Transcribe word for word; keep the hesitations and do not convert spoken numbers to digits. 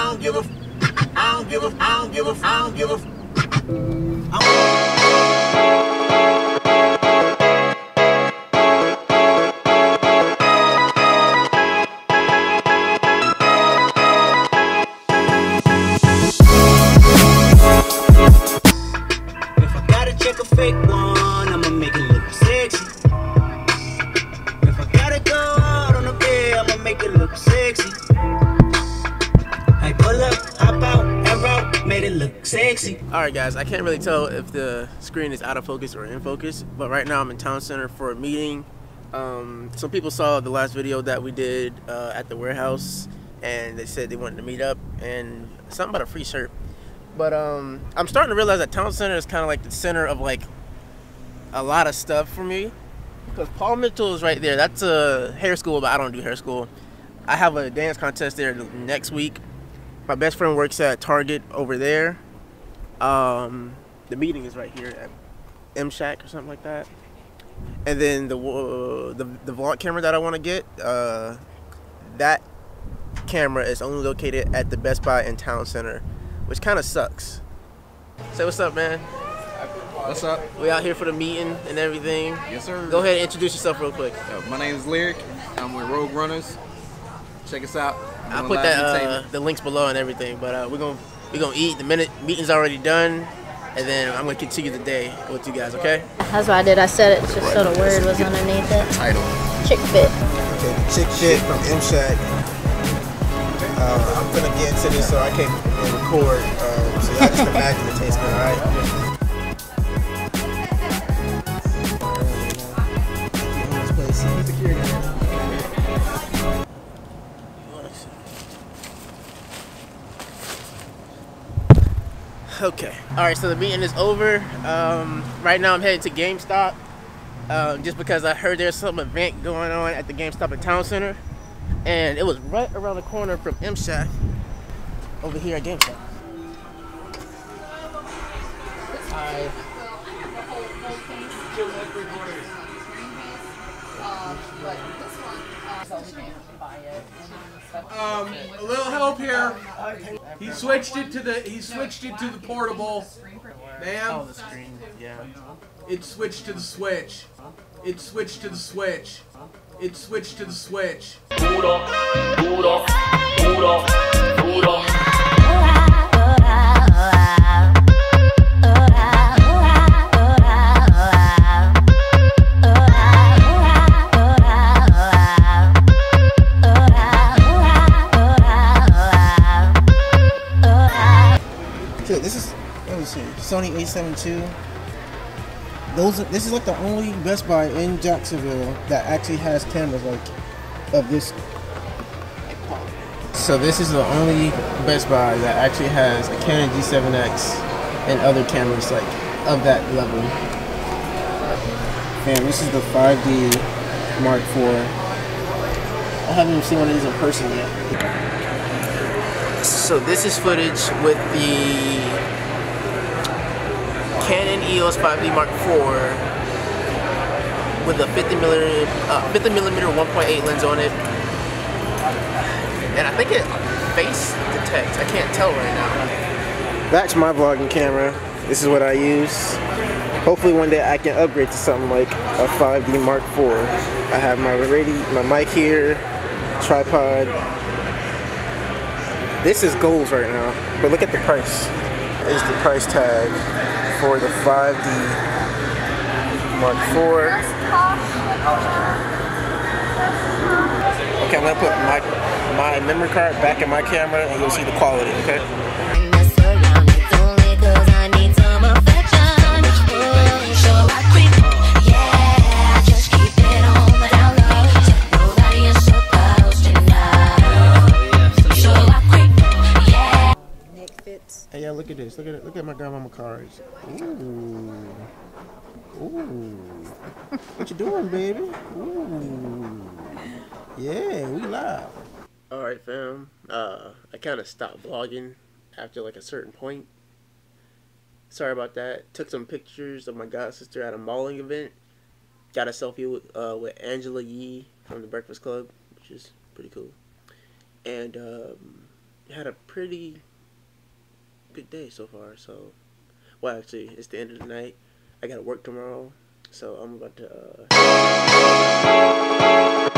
I don't give a f- I don't give a f- I don't give a f- I don't give a f- If I gotta check a fake one, I'ma make it look sexy. If I gotta go out on a bed, I'ma make it look sexy. Made it look sexy. All right, guys, I can't really tell if the screen is out of focus or in focus, but right now I'm in town center for a meeting. Um, some people saw the last video that we did uh, at the warehouse, and they said they wanted to meet up and something about a free shirt. But um, I'm starting to realize that town center is kind of like the center of like a lot of stuff for me, because Paul Mitchell is right there. That's a hair school, but I don't do hair school. I have a dance contest there next week. My best friend works at Target over there. Um, the meeting is right here at M-Shack or something like that. And then the uh, the, the vlog camera that I want to get, uh, that camera is only located at the Best Buy in Town Center, which kind of sucks. Say what's up, man. What's up? We out here for the meeting and everything. Yes, sir. Go ahead and introduce yourself real quick. Uh, my name is Lyric. I'm with Rogue Runners. Check us out. I'll put that, uh, the links below and everything, but uh, we're gonna we're gonna eat. The minute meeting's already done, and then I'm gonna continue the day with you guys. Okay? That's what I did. I said it just right. So the word was underneath it. Title. Chick Fit. Okay, Chick Fit from M-Shack. Uh, I'm gonna get into this, so I can't record. Uh, so y'all just imagine the taste, all right? Okay. Alright, so the meeting is over. Um, right now I'm headed to GameStop uh, just because I heard there's some event going on at the GameStop in Town Center, and it was right around the corner from M-Shack over here at GameStop. I... Um, a little help here. He switched it to the he switched it to the portable, ma'am. It switched to the switch. It switched to the switch. It switched to the switch. This is, let me see, Sony A seven two. Those, this is like the only Best Buy in Jacksonville that actually has cameras like of this. So this is the only Best Buy that actually has a Canon G seven X and other cameras like of that level. And this is the five D Mark four. I haven't even seen one of these in person yet. So this is footage with the Canon E O S five D Mark four with a fifty millimeter, uh, fifty millimeter one point eight lens on it, and I think it face detects. I can't tell right now. That's my vlogging camera. This is what I use. Hopefully one day I can upgrade to something like a five D Mark four. I have my radio, my mic here, tripod. This is goals right now, but look at the price. Is the price tag for the five D Mark four. Okay, I'm gonna put my my memory card back in my camera, and you'll see the quality. Okay. Hey, yeah, look at this. Look at it. Look at my grandmama cards. Ooh. Ooh. What you doing, baby? Ooh. Yeah, we live. All right, fam. Uh, I kind of stopped vlogging after like a certain point. Sorry about that. Took some pictures of my god sister at a mauling event. Got a selfie with, uh, with Angela Yee from The Breakfast Club, which is pretty cool. And um had a pretty good day so far. So, well, actually, it's the end of the night. I gotta work tomorrow, so I'm about to. Uh...